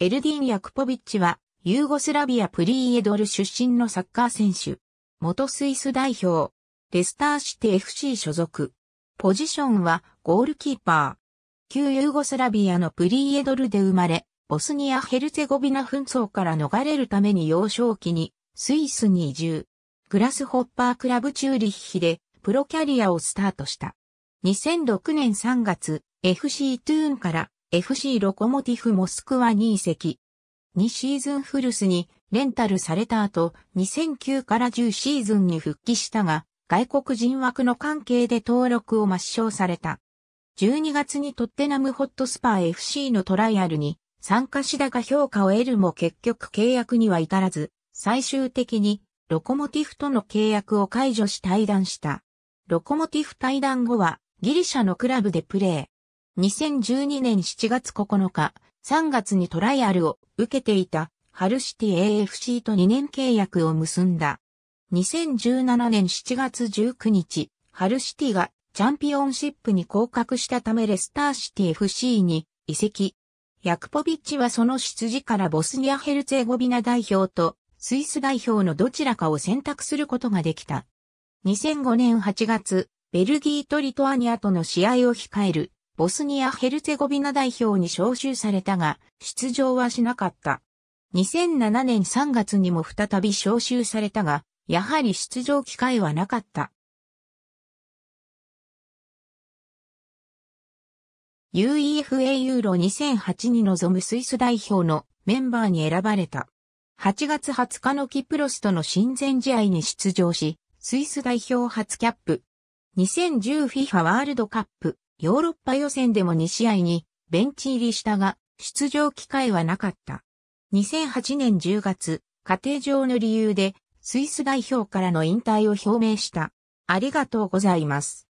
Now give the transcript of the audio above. エルディン・ヤクポビッチは、ユーゴスラビアプリーエドル出身のサッカー選手。元スイス代表。レスターシティ FC 所属。ポジションは、ゴールキーパー。旧ユーゴスラビアのプリーエドルで生まれ、ボスニア・ヘルツェゴビナ紛争から逃れるために幼少期に、スイスに移住。グラスホッパークラブチューリッヒで、プロキャリアをスタートした。2006年3月、FC トゥーンから、FC ロコモティフモスクワに移籍。2シーズン古巣にレンタルされた後、2009から10シーズンに復帰したが、外国人枠の関係で登録を抹消された。12月にトッテナムホットスパー FC のトライアルに参加しだが評価を得るも結局契約には至らず、最終的にロコモティフとの契約を解除し退団した。ロコモティフ退団後はギリシャのクラブでプレー。2012年7月9日、3月にトライアルを受けていたハルシティ AFC と2年契約を結んだ。2017年7月19日、ハルシティがチャンピオンシップに降格したためレスターシティ FC に移籍。ヤクポビッチはその出自からボスニア・ヘルツェゴビナ代表とスイス代表のどちらかを選択することができた。2005年8月、ベルギーとリトアニアとの試合を控える。ボスニア・ヘルツェゴビナ代表に招集されたが、出場はしなかった。2007年3月にも再び招集されたが、やはり出場機会はなかった。UEFA ユーロ2008に臨むスイス代表のメンバーに選ばれた。8月20日のキプロスとの親善試合に出場し、スイス代表初キャップ。2010 FIFA ワールドカップ。ヨーロッパ予選でも2試合にベンチ入りしたが出場機会はなかった。2008年10月、家庭上の理由でスイス代表からの引退を表明した。ありがとうございます。